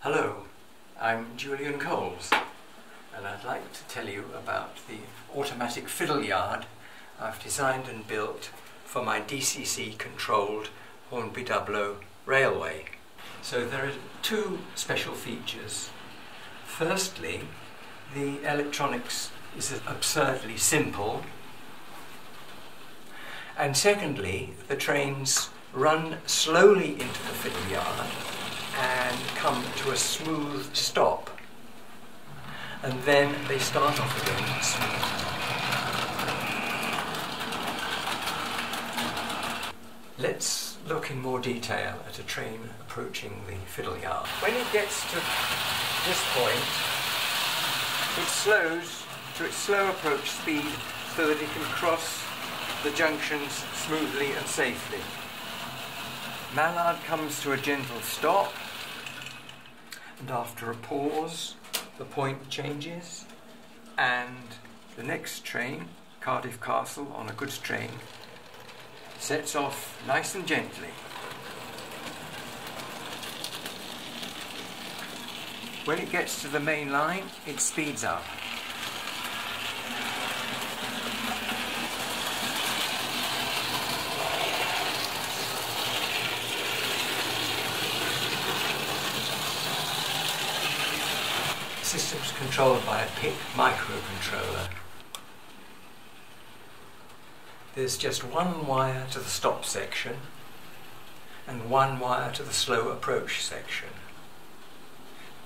Hello, I'm Julian Coles, and I'd like to tell you about the automatic fiddle yard I've designed and built for my DCC controlled Hornby Dublo railway. So there are two special features. Firstly, the electronics is absurdly simple, and secondly, the trains run slowly into the fiddle yard and come to a smooth stop, and then they start off again smooth. Let's look in more detail at a train approaching the fiddle yard. When it gets to this point, it slows to its slow approach speed so that it can cross the junctions smoothly and safely. Mallard comes to a gentle stop, and after a pause the point changes and the next train, Cardiff Castle on a goods train, sets off nice and gently. When it gets to the main line it speeds up. The system's controlled by a PIC microcontroller. There's just one wire to the stop section and one wire to the slow approach section.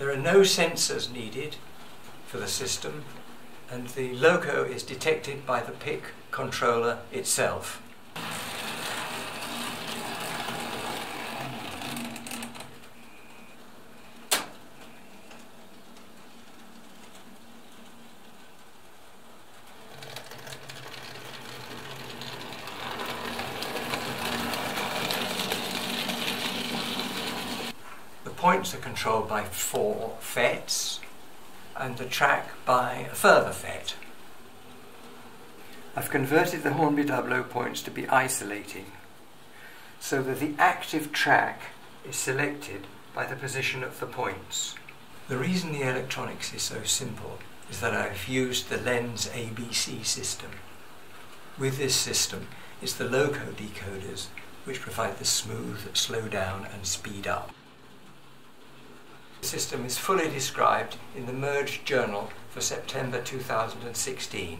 There are no sensors needed for the system, and the loco is detected by the PIC controller itself. Points are controlled by 4 FETs and the track by a further FET. I've converted the Hornby Dublo points to be isolating, so that the active track is selected by the position of the points. The reason the electronics is so simple is that I've used the Lenz ABC system. With this system, it's the loco decoders which provide the smooth, slow down and speed up. The system is fully described in the MERGE journal for September 2016.